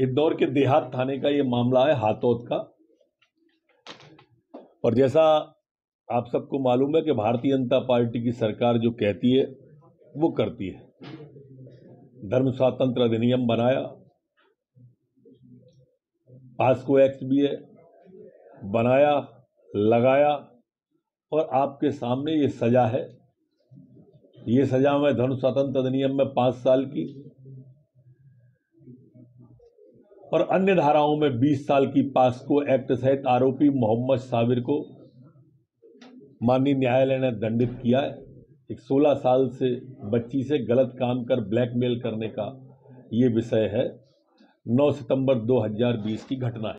इंदौर के देहात थाने का ये मामला है, हाथौद का। और जैसा आप सबको मालूम है कि भारतीय जनता पार्टी की सरकार जो कहती है वो करती है। धर्म स्वतंत्र अधिनियम बनाया, पास्को एक्ट भी है, बनाया, लगाया, और आपके सामने ये सजा है। ये सजा में धर्म स्वतंत्र अधिनियम में 5 साल की और अन्य धाराओं में 20 साल की पास्को एक्ट सहित आरोपी मोहम्मद साविर को माननीय न्यायालय ने दंडित किया है। एक 16 साल से बच्ची से गलत काम कर ब्लैकमेल करने का ये विषय है। 9 सितंबर 2020 की घटना है।